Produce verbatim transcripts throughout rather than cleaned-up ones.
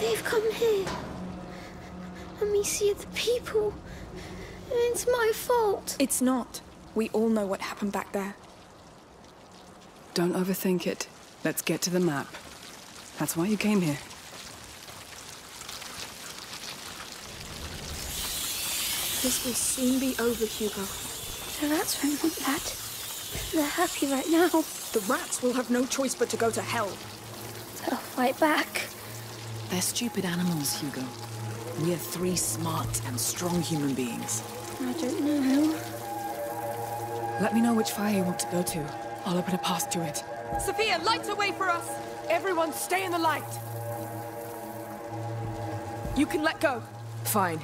They've come here. Amicia, the people. It's my fault. It's not. We all know what happened back there. Don't overthink it. Let's get to the map. That's why you came here. This will soon be over, Hugo. The rats won't want that. They're happy right now. The rats will have no choice but to go to hell. They'll fight back. They're stupid animals, Hugo. We're three smart and strong human beings. I don't know. Let me know which fire you want to go to. I'll open a path to it. Sophia, light a way for us! Everyone stay in the light! You can let go. Fine.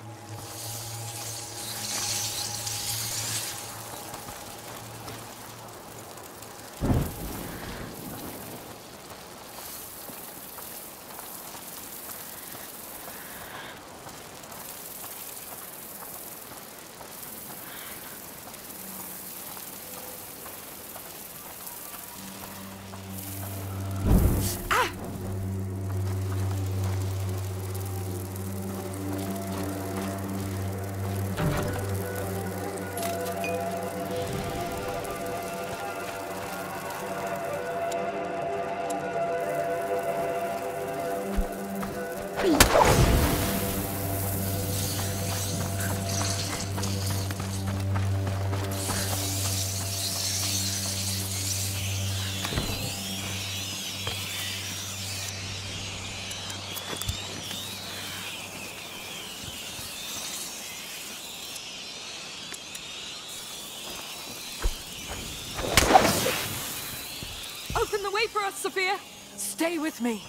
Wait for us, Sophia! Stay with me!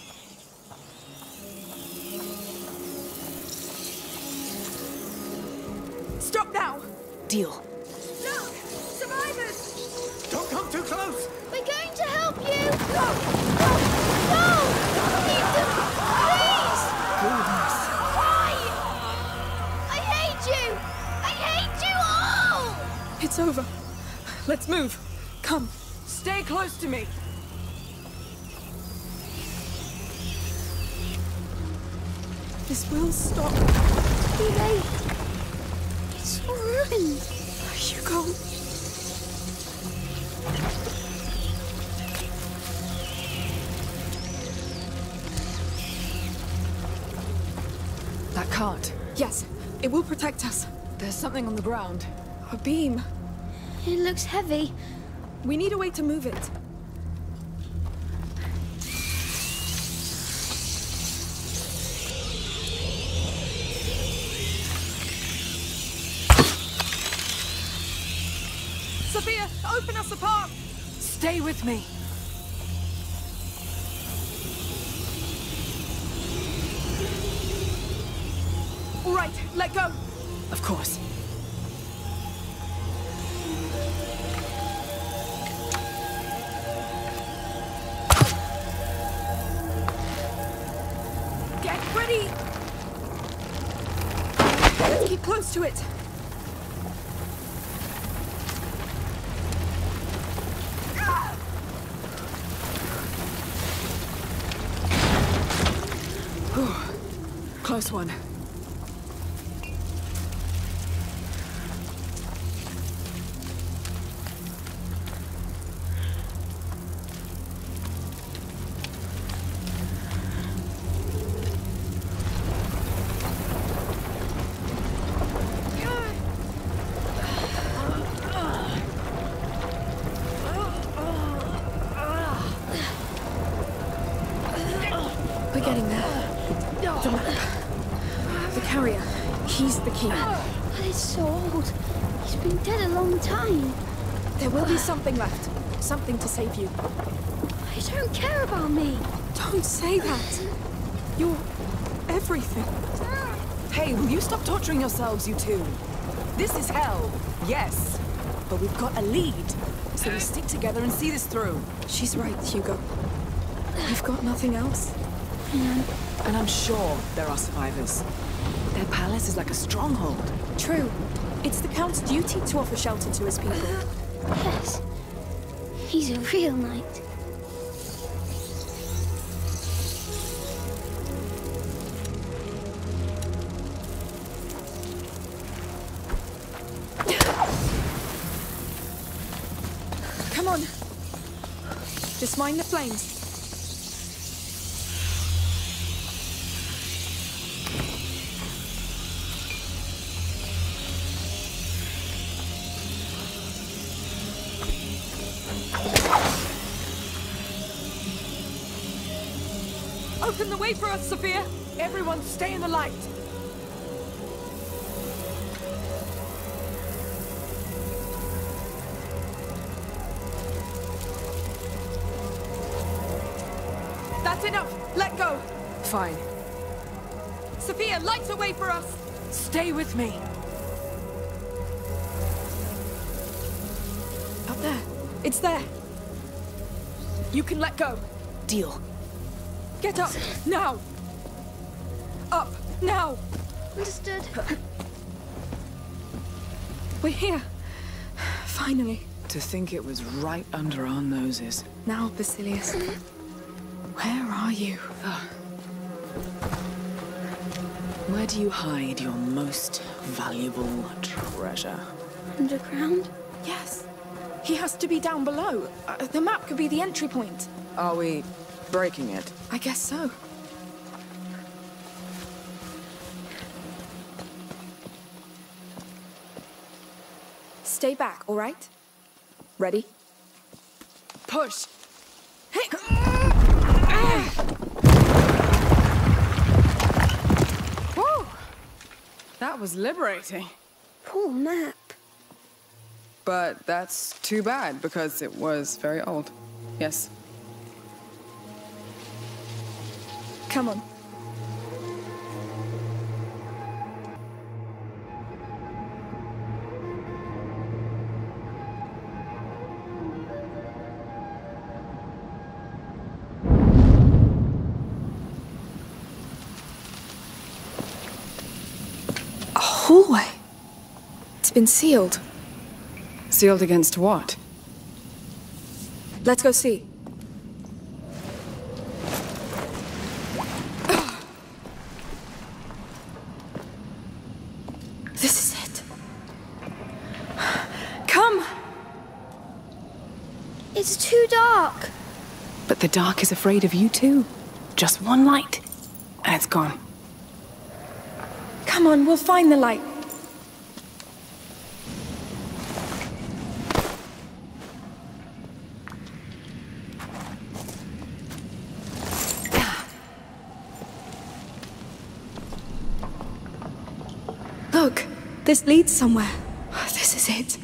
Stop now! Deal. Look! Survivors! Don't come too close! We're going to help you! No! No! No! Leave them! Please! Goodness. Why? I hate you! I hate you all! It's over. Let's move. Come. Stay close to me. This will stop. It's too late. It's all ruined. Hugo. That cart. Yes, it will protect us. There's something on the ground. A beam. It looks heavy. We need a way to move it. Sophia, open us apart! Stay with me. All right, let go. Of course. Get ready! Let's get close to it. Close one. We're getting there. Don't. The carrier. He's the key. But it's so old. He's been dead a long time. There will be something left. Something to save you. I don't care about me. Don't say that. You're everything. Hey, will you stop torturing yourselves, you two? This is hell. Yes. But we've got a lead. So we stick together and see this through. She's right, Hugo. We've got nothing else. No. And I'm sure there are survivors. Their palace is like a stronghold. True. It's the Count's duty to offer shelter to his people. Yes. He's a real knight. on. Just mind the flames. Open the way for us, Sophia! Everyone stay in the light! That's enough! Let go! Fine. Sophia, light the way for us! Stay with me! Up there! It's there! You can let go! Deal. Get up! Now! Up! Now! Understood. We're here. Finally. To think it was right under our noses. Now, Basilius. Where are you? Oh. Where do you hide your most valuable treasure? Underground? Yes. He has to be down below. Uh, the map could be the entry point. Are we breaking it? I guess so. Stay back, all right? Ready? Push! Hey! Whoa! That was liberating. Cool map. But that's too bad, because it was very old. Yes. Come on. A hallway? It's been sealed. Sealed against what? Let's go see. It's too dark. But the dark is afraid of you too. Just one light, and it's gone. Come on, we'll find the light. Look, this leads somewhere. This is it.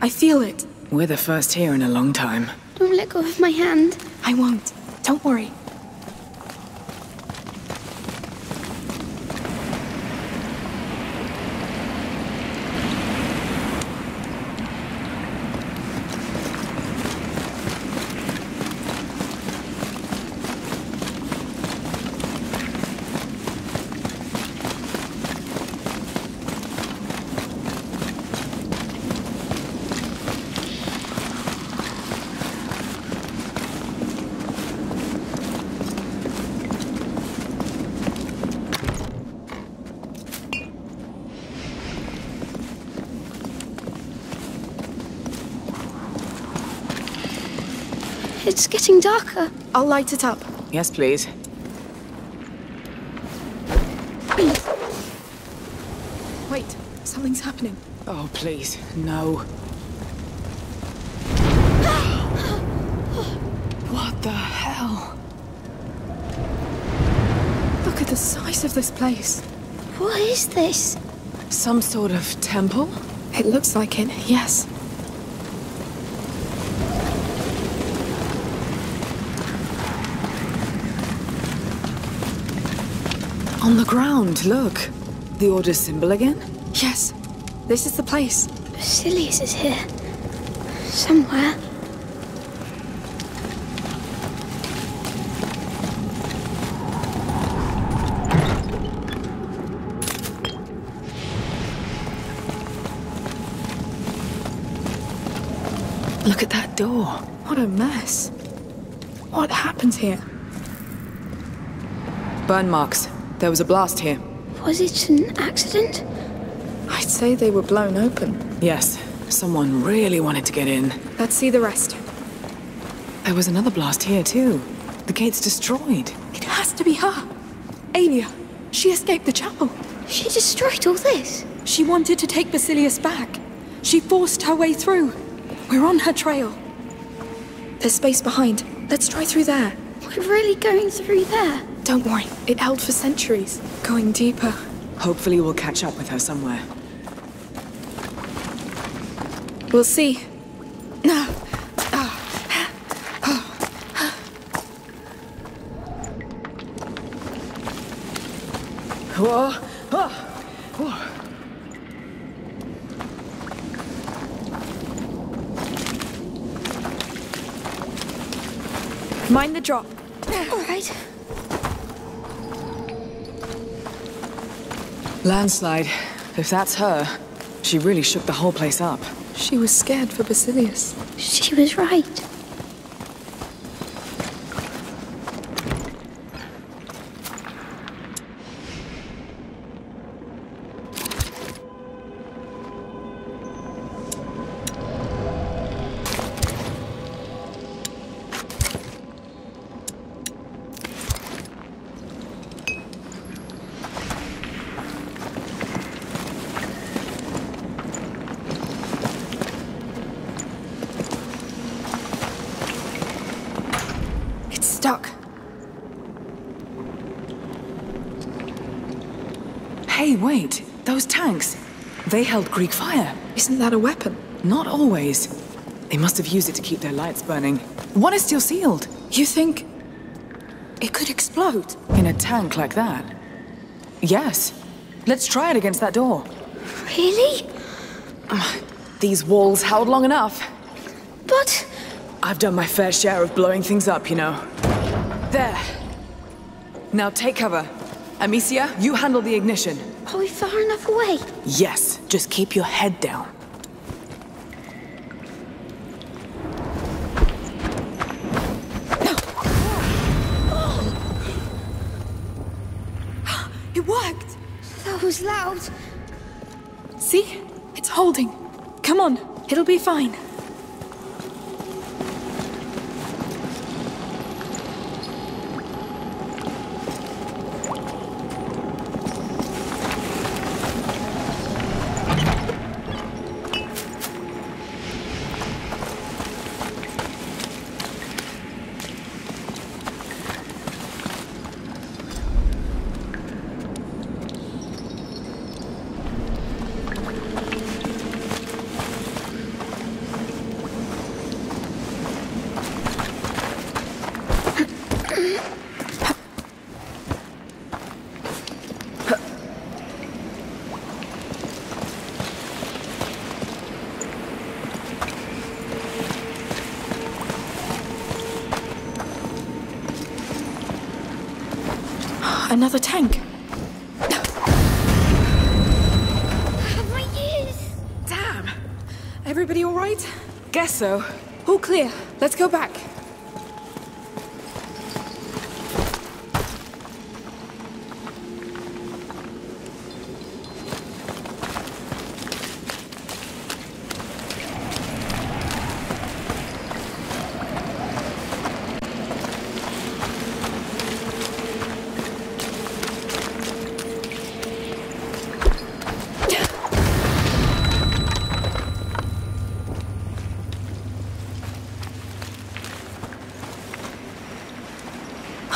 I feel it. We're the first here in a long time. Don't let go of my hand. I won't. Don't worry. It's getting darker. I'll light it up. Yes, please. Wait, something's happening. Oh, please, no. What the hell? Look at the size of this place. What is this? Some sort of temple? It looks like it, yes. On the ground, look. The Order's symbol again? Yes. This is the place. Basilius is here. Somewhere. Look at that door. What a mess. What happened here? Burn marks. There was a blast here. Was it an accident? I'd say they were blown open. Yes. Someone really wanted to get in. Let's see the rest. There was another blast here, too. The gate's destroyed. It has to be her. Aelia. She escaped the chapel. She destroyed all this? She wanted to take Basilius back. She forced her way through. We're on her trail. There's space behind. Let's try through there. We're really going through there? Don't worry. It held for centuries. Going deeper. Hopefully we'll catch up with her somewhere. We'll see. No. Whoa. Oh. Whoa. Mind the drop. All right. Landslide. If that's her, she really shook the whole place up. She was scared for Basilius. She was right. Hey, wait. Those tanks. They held Greek fire. Isn't that a weapon? Not always. They must have used it to keep their lights burning. One is still sealed. You think it could explode? In a tank like that? Yes. Let's try it against that door. Really? Uh, these walls held long enough. But... I've done my fair share of blowing things up, you know. There. Now take cover. Amicia, you handle the ignition. Are we far enough away? Yes. Just keep your head down. It worked! That was loud. See? It's holding. Come on. It'll be fine. Another tank. My ears! Damn! Everybody all right? Guess so. All clear. Let's go back.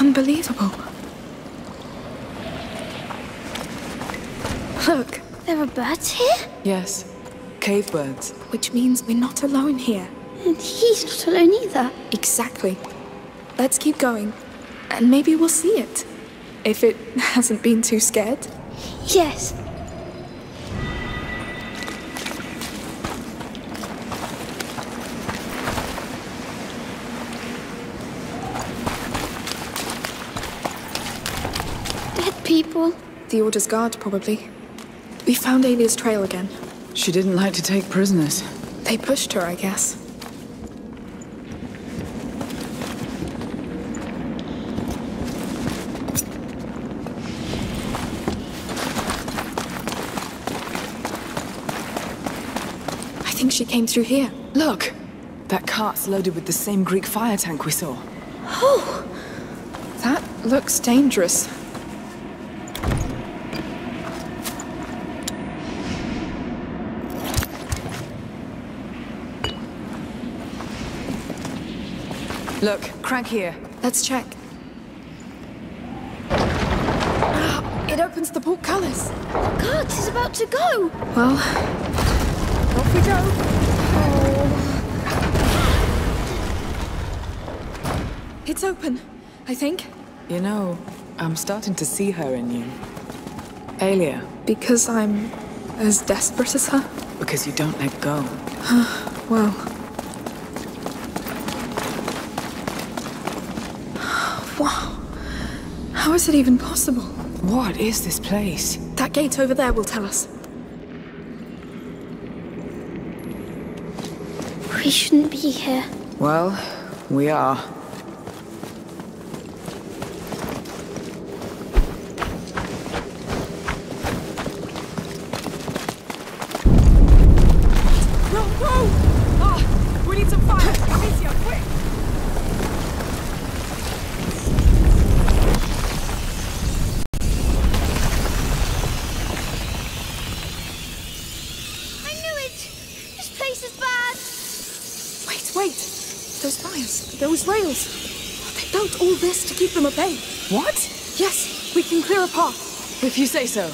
Unbelievable. Look. There are birds here? Yes. Cave birds. Which means we're not alone here. And he's not alone either. Exactly. Let's keep going. And maybe we'll see it. If it hasn't been too scared. Yes. People? The Order's guard, probably. We found Aelia's trail again. She didn't like to take prisoners. They pushed her, I guess. I think she came through here. Look! That cart's loaded with the same Greek fire tank we saw. Oh! That looks dangerous. Look, crank here. Let's check. It opens the portcullis. The cart is about to go. Well, off we go. Oh. It's open, I think. You know, I'm starting to see her in you. Aelia. Because I'm as desperate as her? Because you don't let go. Well... wow. How is it even possible? What is this place? That gate over there will tell us. We shouldn't be here. Well, we are. No, no! Ah, we need some fire! Amicia, quick! Those rails! They built all this to keep them at bay. What? Yes, we can clear a path. If you say so.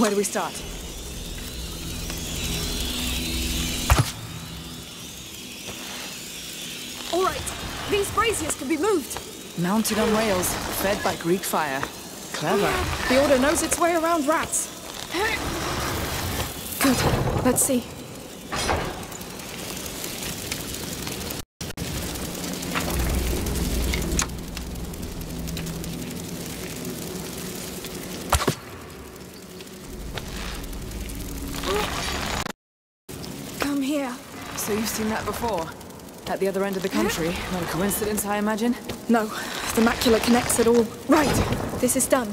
Where do we start? All right, these braziers can be moved. Mounted on rails, fed by Greek fire. Clever. The Order knows its way around rats. Good. Let's see. So you've seen that before? At the other end of the country? Not a coincidence, I imagine? No. The Macula connects it all. Right! This is done.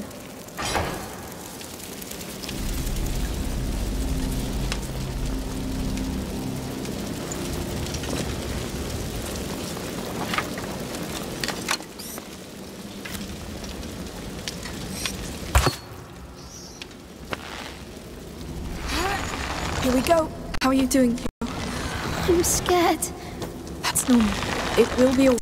Here we go. How are you doing? I'm scared. That's normal. It will be all.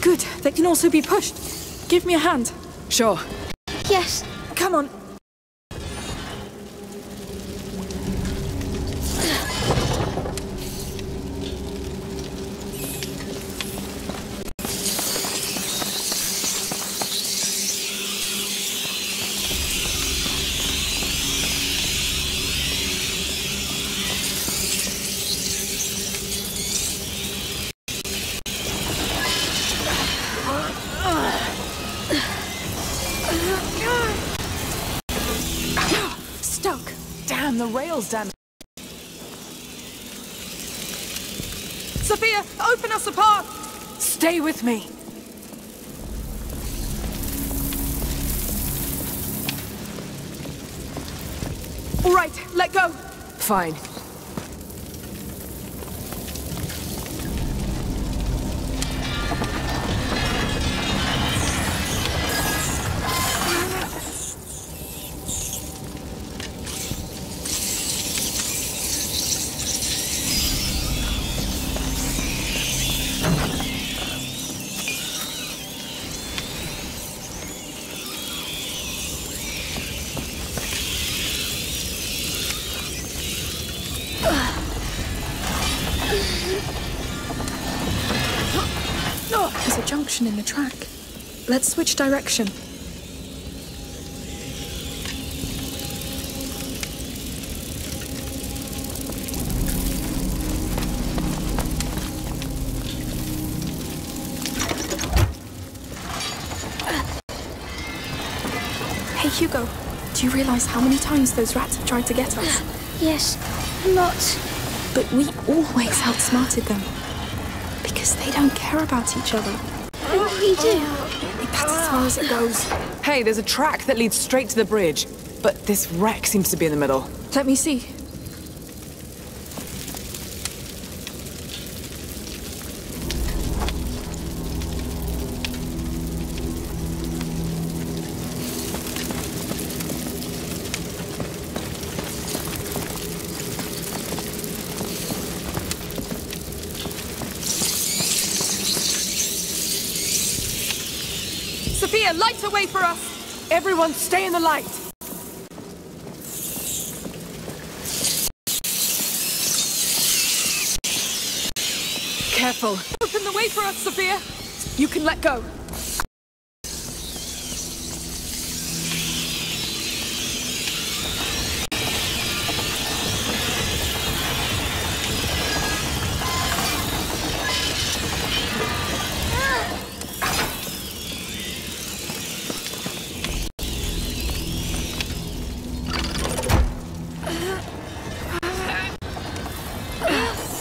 Good. They can also be pushed. Give me a hand. Sure. Yes. Come on. Stuck! Damn, the rail's damaged. Sophia, open us a path! Stay with me. All right, let go. Fine. There's a junction in the track. Let's switch direction. Hugo, do you realize how many times those rats have tried to get us? Yes, lots. But we always outsmarted them. Because they don't care about each other. But we do. That's as far as it goes. Hey, there's a track that leads straight to the bridge. But this wreck seems to be in the middle. Let me see. Sophia, light away for us! Everyone stay in the light! Careful. Open the way for us, Sophia! You can let go.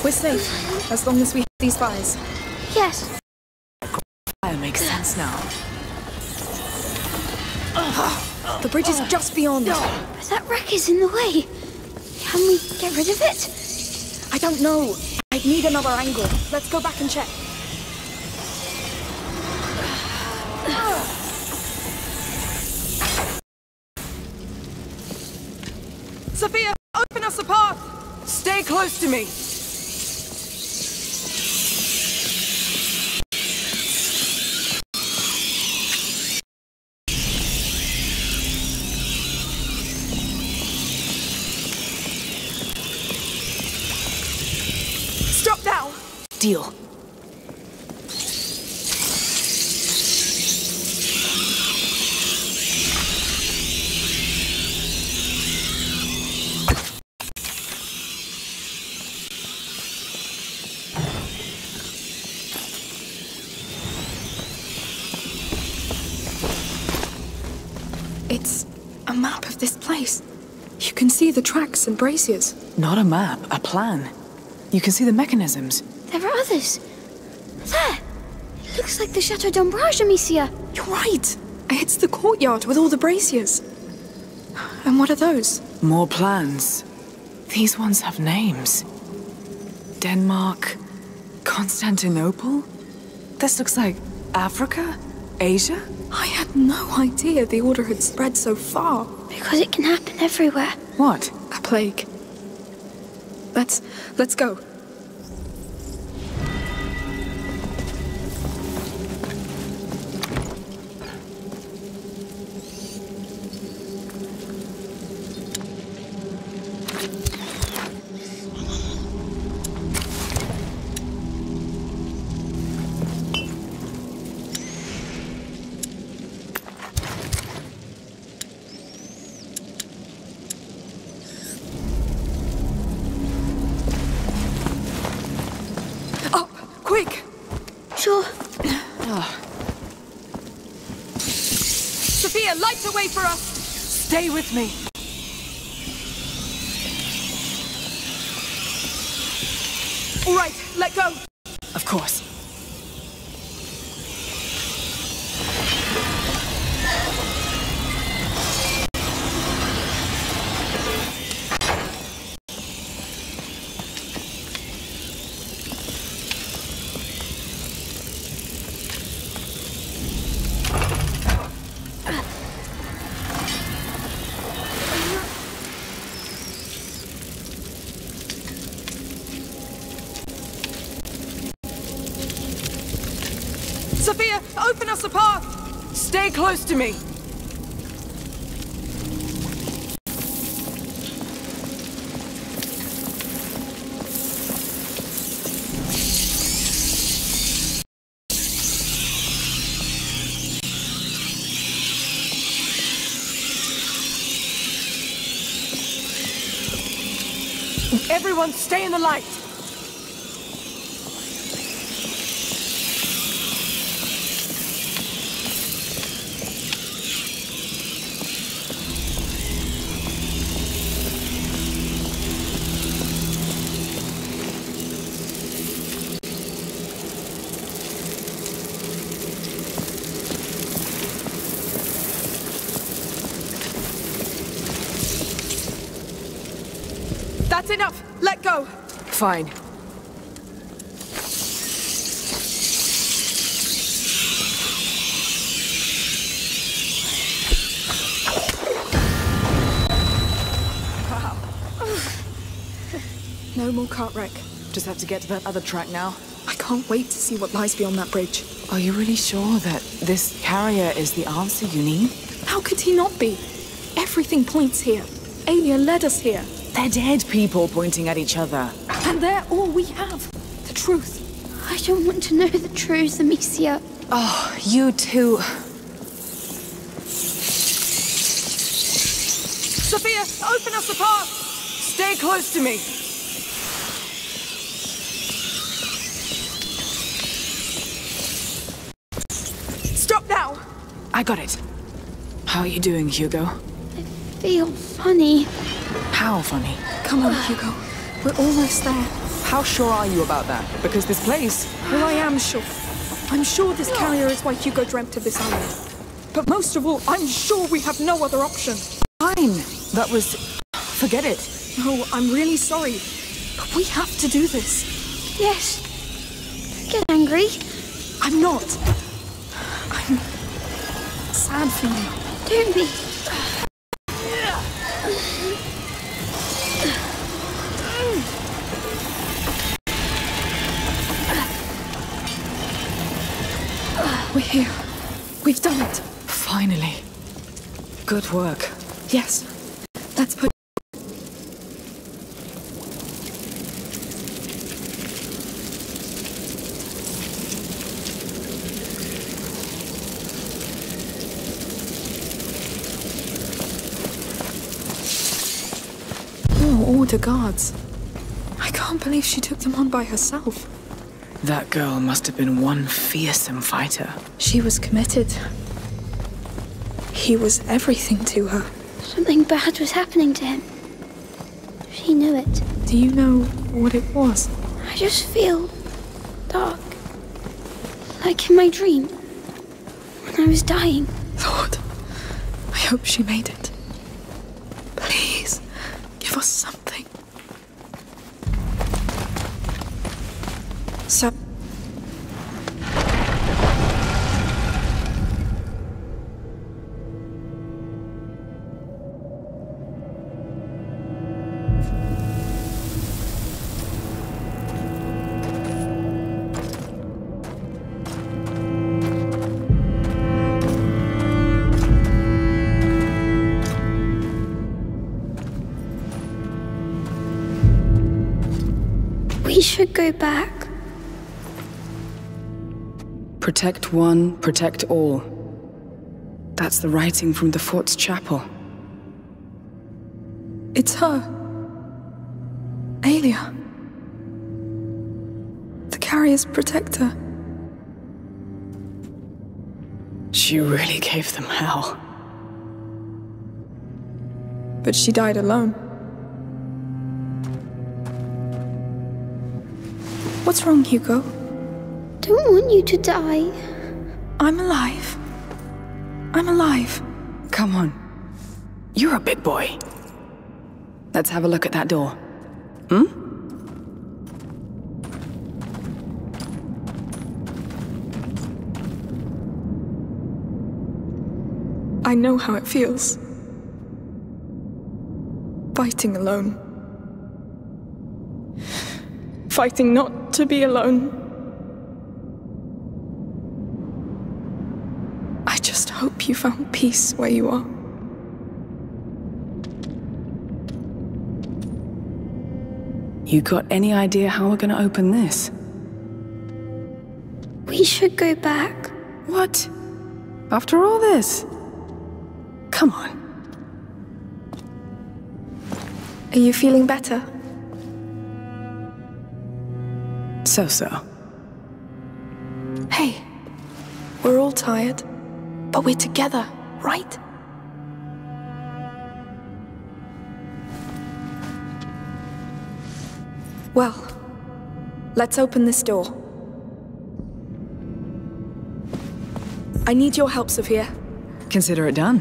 We're safe, as long as we have these fires. Yes. Greek fire makes sense now. Uh, the bridge is uh, just beyond. Uh, but that wreck is in the way. Can we get rid of it? I don't know. I'd need another angle. Let's go back and check. Sophia, open us a path! Stay close to me. Deal. It's a map of this place. You can see the tracks and braziers. Not a map, a plan. You can see the mechanisms. There are others. There! It looks like the Chateau d'Ambrage, Amicia. You're right. It's the courtyard with all the braziers. And what are those? More plans. These ones have names. Denmark, Constantinople. This looks like Africa, Asia. I had no idea the order had spread so far. Because it can happen everywhere. What? A plague. Let's, let's go. Sophia, light the way for us! Stay with me! All right, let go! Of course. Sophia, open us a path! Stay close to me! Everyone stay in the light! That's enough! Let go! Fine. Wow. No more cart wreck. Just have to get to that other track now. I can't wait to see what lies beyond that bridge. Are you really sure that this carrier is the answer you need? How could he not be? Everything points here. Aelia led us here. They're dead people pointing at each other. And they're all we have. The truth. I don't want to know the truth, Amicia. Oh, you too. Sophia, open us the path! Stay close to me. Stop now! I got it. How are you doing, Hugo? I feel funny. How funny? Come on, Hugo. We're almost there. How sure are you about that? Because this place... Well, I am sure. I'm sure this carrier is why Hugo dreamt of this island. But most of all, I'm sure we have no other option. Fine. That was... Forget it. No, I'm really sorry. But we have to do this. Yes. Get angry. I'm not. I'm... sad for you. Don't be... We're here. We've done it. Finally. Good work. Yes. Let's put... Oh, order guards. I can't believe she took them on by herself. That girl must have been one fearsome fighter. She was committed. He was everything to her. Something bad was happening to him. She knew it. Do you know what it was? I just feel dark. Like in my dream. When I was dying. Lord, I hope she made it. Please, give us something. So we should go back. Protect one, protect all. That's the writing from the fort's chapel. It's her. Aelia. The carrier's protector. She really gave them hell. But she died alone. What's wrong, Hugo? I don't want you to die. I'm alive. I'm alive. Come on. You're a big boy. Let's have a look at that door. Hmm? I know how it feels. Fighting alone. Fighting not to be alone. I hope you found peace where you are. You got any idea how we're gonna open this? We should go back. What? After all this? Come on. Are you feeling better? So-so. Hey, we're all tired. But we're together, right? Well, let's open this door. I need your help, Sophia. Consider it done.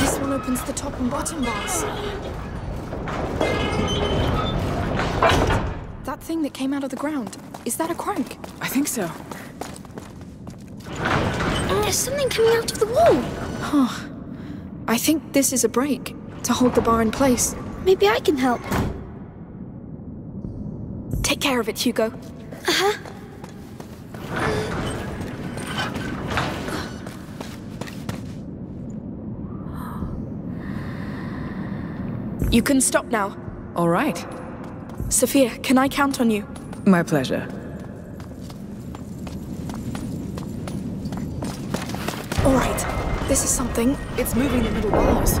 This one opens the door. Bottom bars. That thing that came out of the ground, is that a crank? I think so. There's something coming out of the wall. Huh. I think this is a break to hold the bar in place. Maybe I can help. Take care of it, Hugo. Uh-huh. You can stop now. All right. Sophia, can I count on you? My pleasure. All right. This is something. It's moving the middle bars.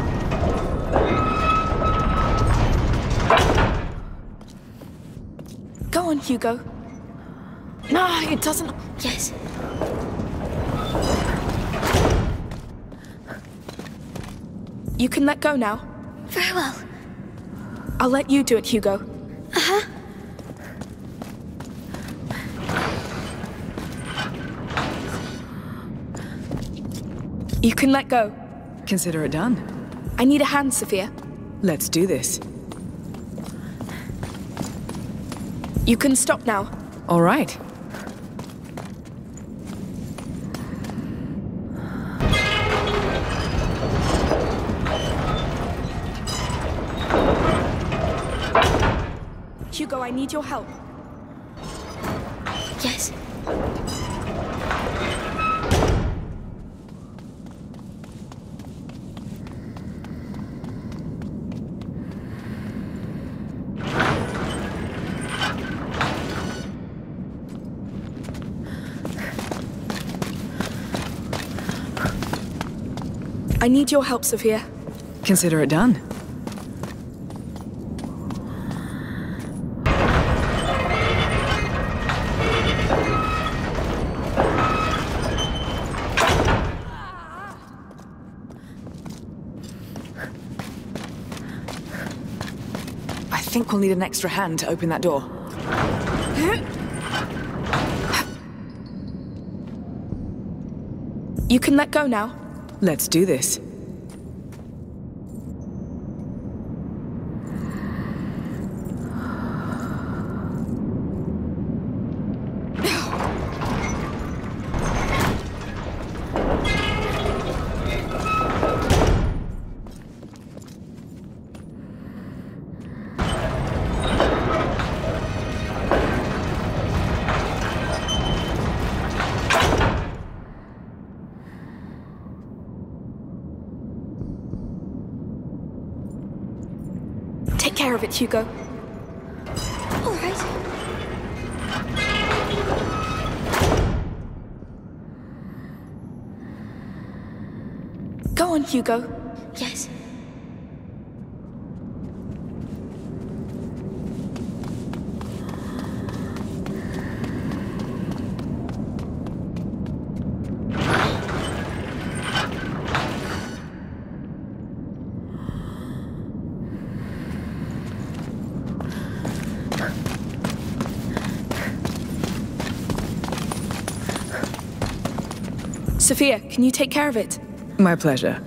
Go on, Hugo. No, it doesn't. Yes. You can let go now. Very well. I'll let you do it, Hugo. Uh-huh. You can let go. Consider it done. I need a hand, Sophia. Let's do this. You can stop now. All right. Hugo, I need your help. Yes. I need your help, Sophia. Consider it done. I think we'll need an extra hand to open that door. You can let go now. Let's do this. Take care of it, Hugo. All right. Go on, Hugo. Yes. Sophia, can you take care of it? My pleasure.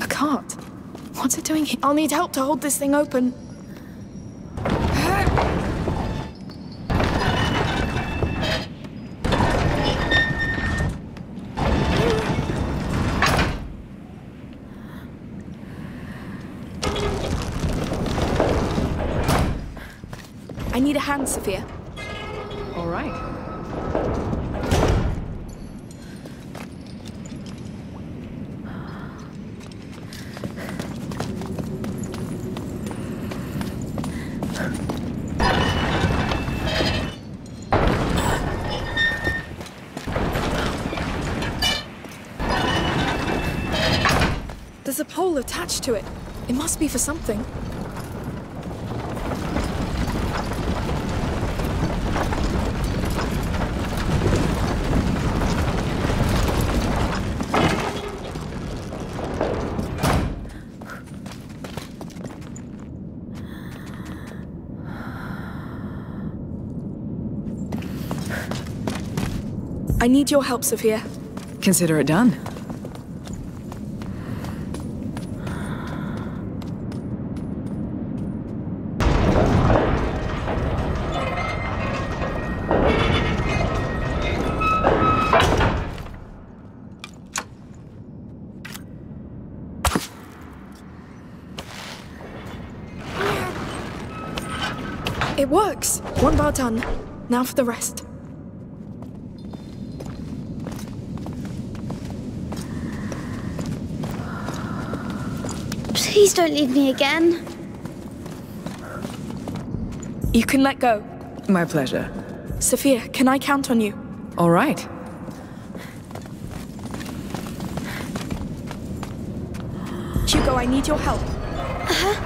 A cart? What's it doing here? I'll need help to hold this thing open. I need a hand, Sophia. All right. There's a pole attached to it. It must be for something. I need your help, Sophia. Consider it done. It works! One bar done. Now for the rest. Please don't leave me again. You can let go. My pleasure. Sophia, can I count on you? All right. Hugo, I need your help. Uh-huh.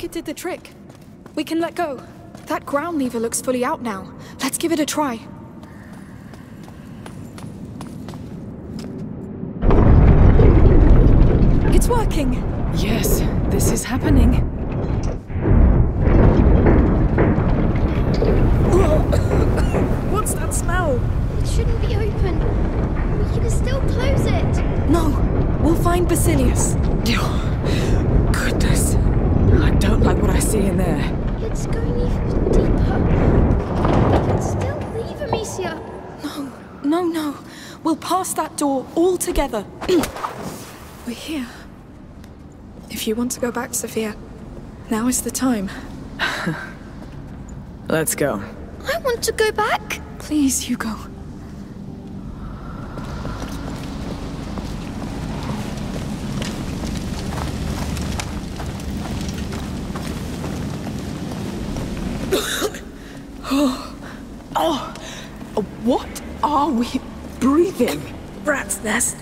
It did the trick. We can let go. That ground lever looks fully out now. Let's give it a try. It's working. Yes, this is happening. What's that smell? It shouldn't be open. We can still close it. No, we'll find Basilius. Goodness. I don't like what I see in there. It's going even deeper. We can still leave, Amicia. No, no, no. We'll pass that door all together. We're here. If you want to go back, Sophia, now is the time. Let's go. I want to go back. Please, Hugo. What are we breathing? Rat's nest.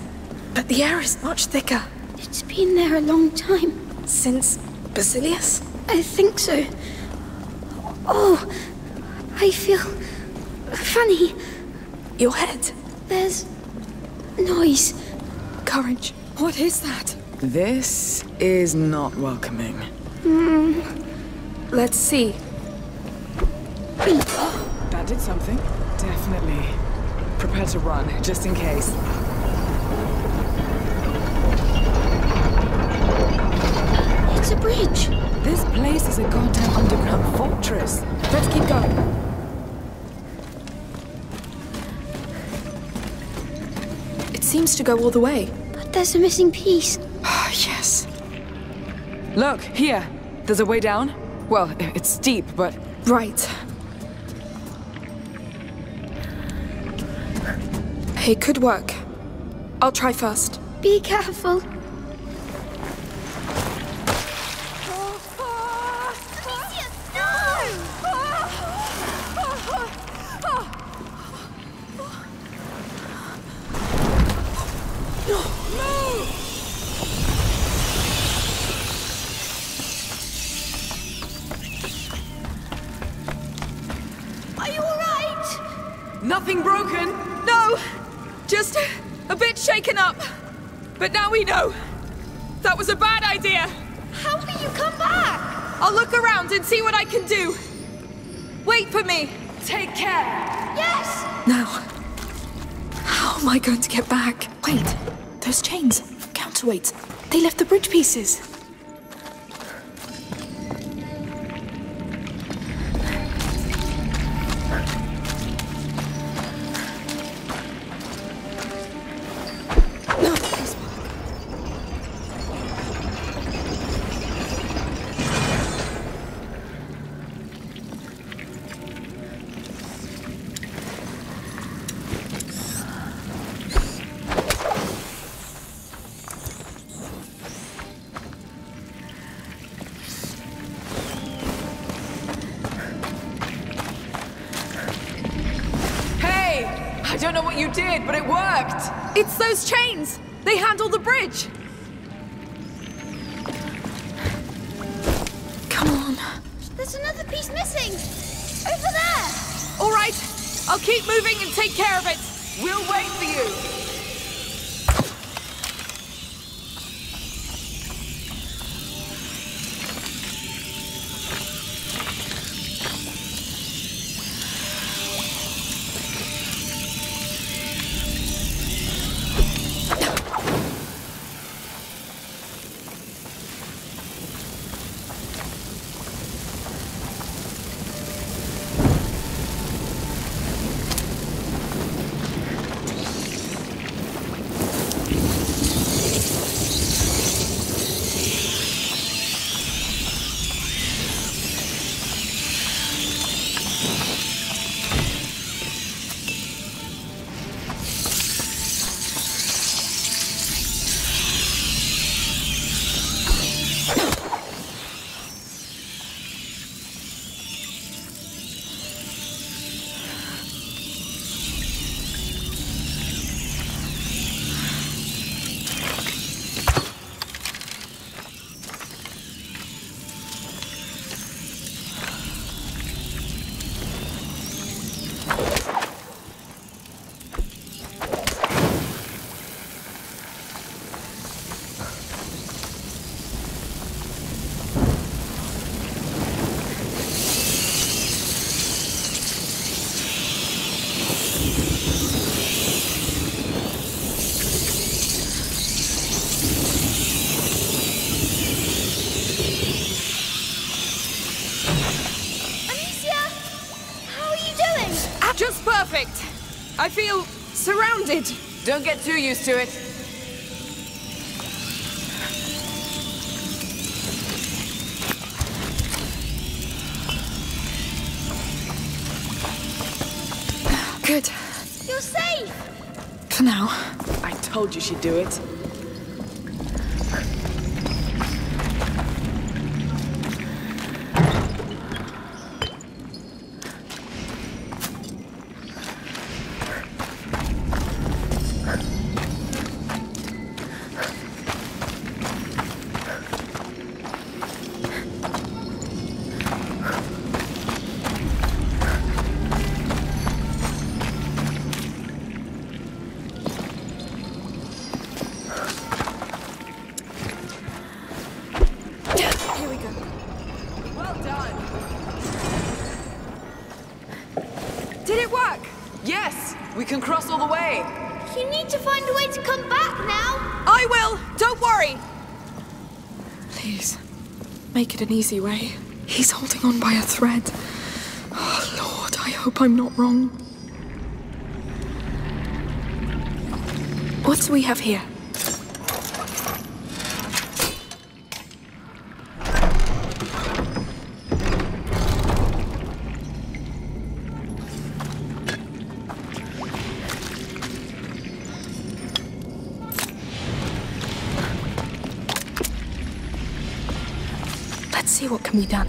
But the air is much thicker. It's been there a long time. Since Basilius? I think so. Oh, I feel funny. Your head. There's noise. Courage. What is that? This is not welcoming. Mm. Let's see. That did something. Definitely. Prepare to run, just in case. It's a bridge. This place is a goddamn underground fortress. Let's keep going. It seems to go all the way. But there's a missing piece. Ah, yes. Look, here. There's a way down. Well, it's steep, but... Right. It could work. I'll try first. Be careful. Amicia, no! No! Are you all right? Nothing broken? No! Just a bit shaken up, but now we know. That was a bad idea. How will you come back? I'll look around and see what I can do. Wait for me. Take care. Yes! Now, how am I going to get back? Wait, those chains, counterweights, they left the bridge pieces. I don't know what you did, but it worked! It's those chains! They handle the bridge! Come on. There's another piece missing! Over there! All right, I'll keep moving and take care of it. We'll wait for you. I feel surrounded. Don't get too used to it. Good. You're safe! For now. I told you she'd do it. An easy way. He's holding on by a thread. Oh, Lord, I hope I'm not wrong. What do we have here? See what can be done.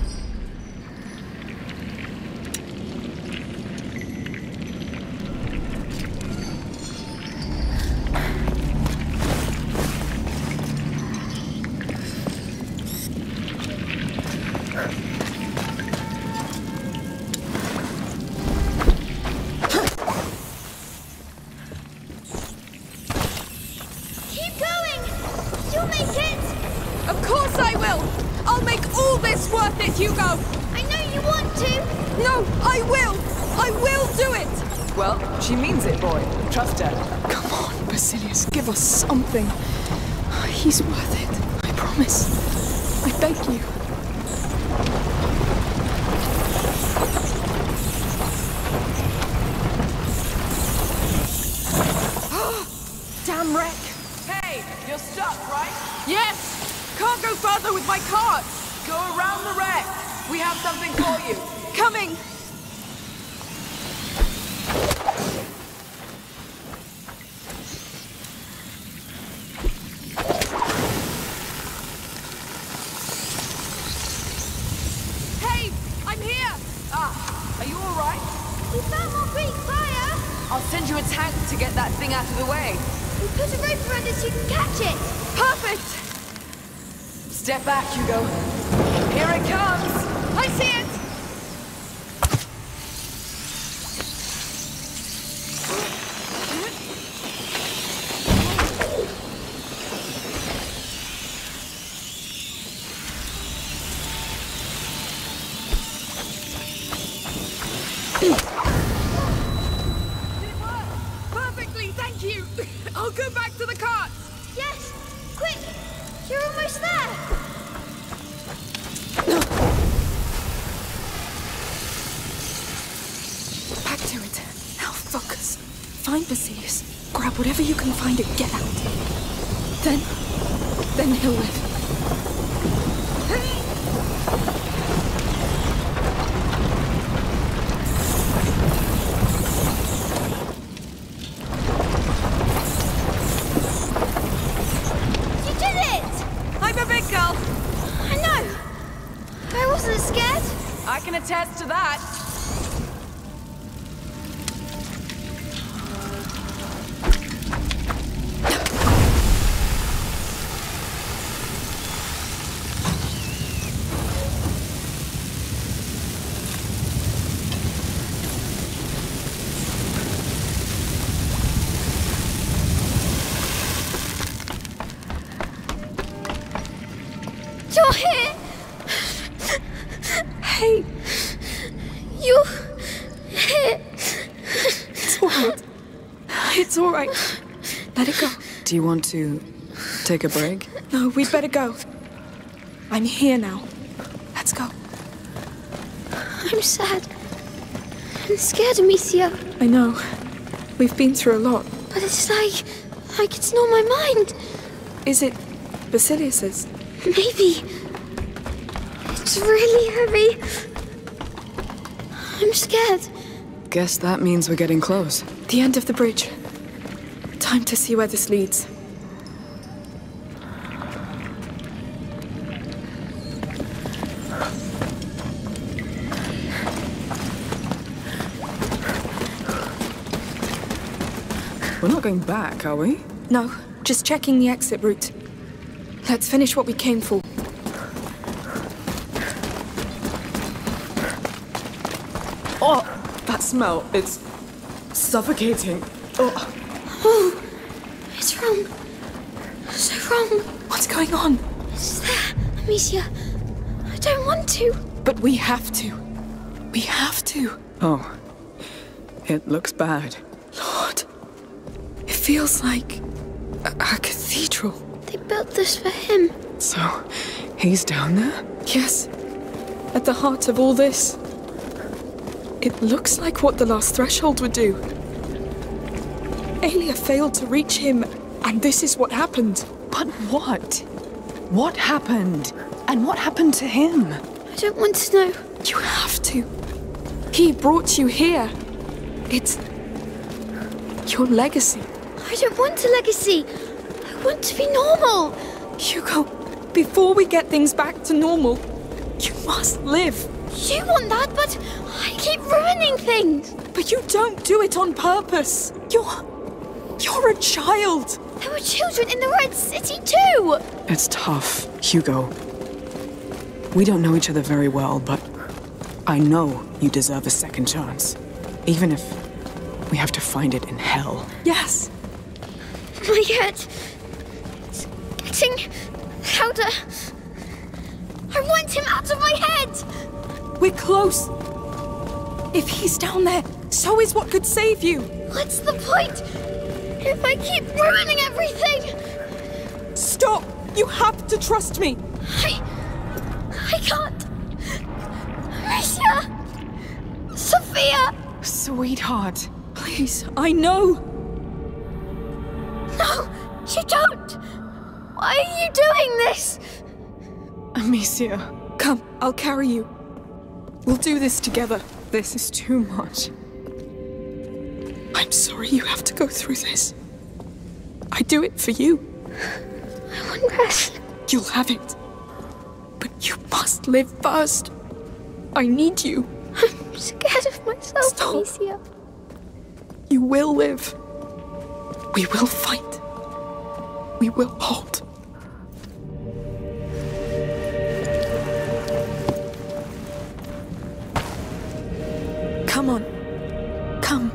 He's worth it. I promise. I beg you. Damn wreck. Hey, you're stuck, right? Yes. Can't go further with my cart. Go around the wreck. We have something for you. Coming. Step back, Hugo. Here it comes! I see it! Did it work? Perfectly, thank you! I'll go back to the cart! Yes! Quick! You're almost there! Find Basilius, grab whatever you can find and get out. Then, then he'll live. You did it! I'm a big girl. I know. I wasn't scared. I can attest to that. Do you want to take a break? No, we'd better go. I'm here now. Let's go. I'm sad. I'm scared, Amicia. I know. We've been through a lot. But it's like... like it's not my mind. Is it Basilius's? Maybe. It's really heavy. I'm scared. Guess that means we're getting close. The end of the bridge. Time to see where this leads. We're not going back, are we? No, just checking the exit route. Let's finish what we came for. Oh, that smell. It's suffocating. Oh, oh it's wrong. So wrong. What's going on? It's there, Amicia. I don't want to. But we have to. We have to. Oh, it looks bad. Lord, it feels like a, a cathedral. They built this for him. So, he's down there? Yes, at the heart of all this. It looks like what the last threshold would do. Aelia failed to reach him, and this is what happened. But what? What happened? And what happened to him? I don't want to know. You have to. He brought you here. It's... your legacy. I don't want a legacy. I want to be normal. Hugo, before we get things back to normal, you must live. You want that, but I keep ruining things. But you don't do it on purpose. You're... you're a child. There were children in the Red City too. It's tough, Hugo. We don't know each other very well, but I know you deserve a second chance. Even if we have to find it in hell. Yes. My head... it's getting louder. I want him out of my head. We're close. If he's down there, so is what could save you. What's the point if I keep ruining everything? Stop. You have to trust me. I... I can't. Amicia! Sophia! Sweetheart. Please, I know. No, you don't. Why are you doing this? Amicia. Come, I'll carry you. We'll do this together. This is too much. I'm sorry you have to go through this. I do it for you. I want rest. You'll have it. But you must live first. I need you. I'm scared of myself, Stop. Amicia. You will live. We will fight. We will hold. Come on. Come.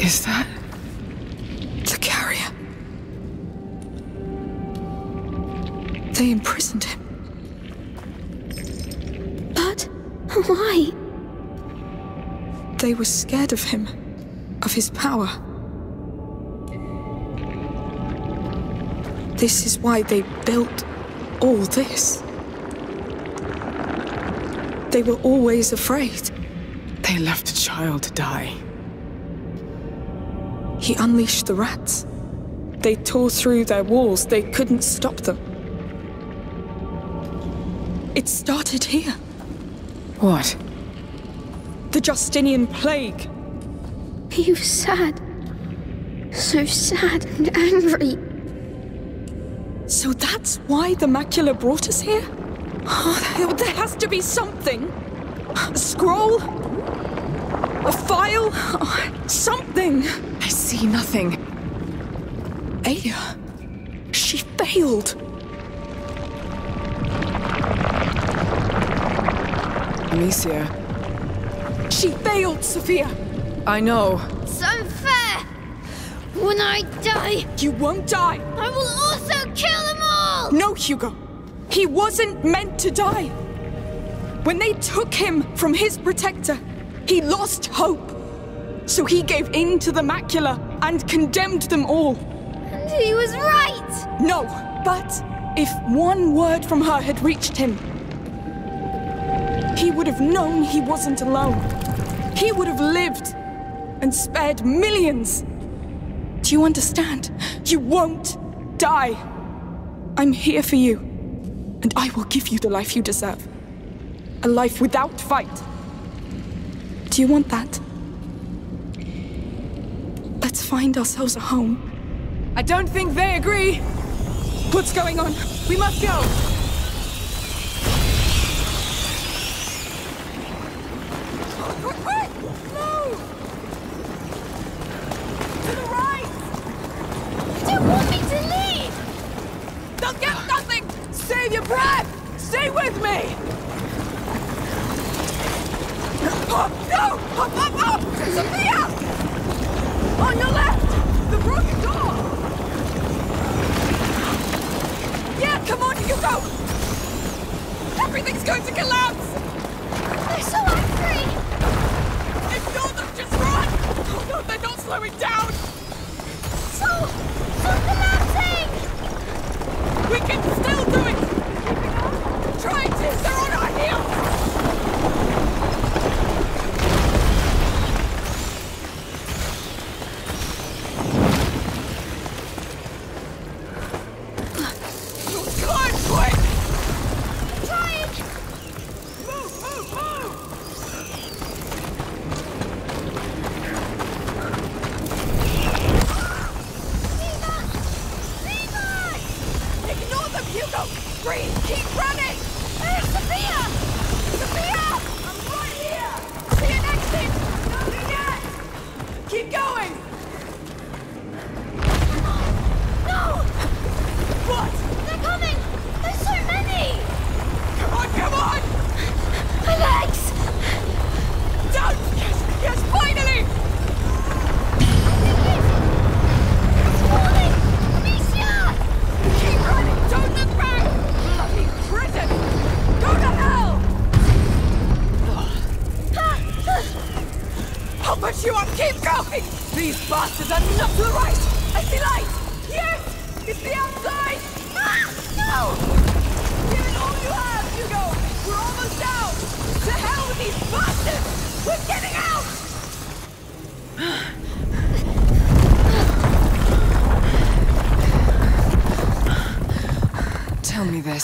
Is that... they imprisoned him. But why? They were scared of him, of his power. This is why they built all this. They were always afraid. They left a child to die. He unleashed the rats. They tore through their walls. They couldn't stop them. It started here. What? The Justinian Plague. He was sad. So sad and angry. So that's why the Macula brought us here? Oh, there has to be something. A scroll? A file? Oh, something. I see nothing. Aelia. She failed. Amicia. She failed, Sophia. I know. It's unfair. When I die... You won't die. I will also kill them all! No! No, Hugo. He wasn't meant to die. When they took him from his protector, he lost hope. So he gave in to the Macula and condemned them all. And he was right! No, but if one word from her had reached him, he would have known he wasn't alone. He would have lived and spared millions. Do you understand? You won't die. I'm here for you, and I will give you the life you deserve. A life without fight. Do you want that? Let's find ourselves a home. I don't think they agree. What's going on? We must go.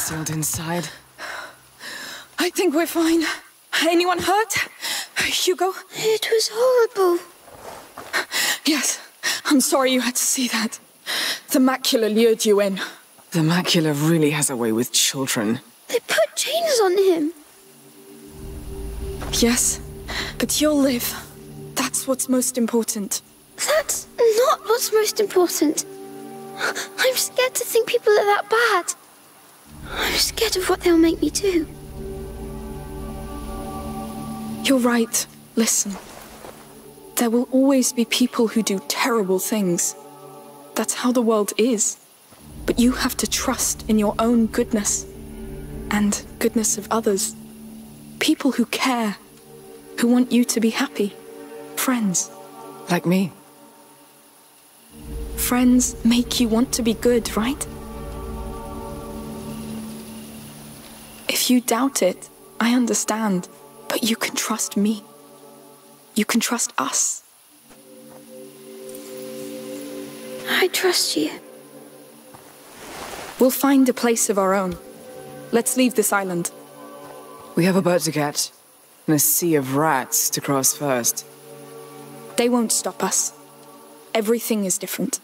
Sealed inside. I think we're fine. Anyone hurt? Hugo? It was horrible. Yes. I'm sorry you had to see that. The Macula lured you in. The Macula really has a way with children. They put chains on him. Yes, but you'll live. That's what's most important. That's not what's most important. I'm scared to think people are that bad. I'm scared of what they'll make me do. You're right. Listen. There will always be people who do terrible things. That's how the world is. But you have to trust in your own goodness. And goodness of others. People who care. Who want you to be happy. Friends. Like me. Friends make you want to be good, right? If you doubt it, I understand, but you can trust me. You can trust us. I trust you. We'll find a place of our own. Let's leave this island. We have a bird to catch, and a sea of rats to cross first. They won't stop us. Everything is different.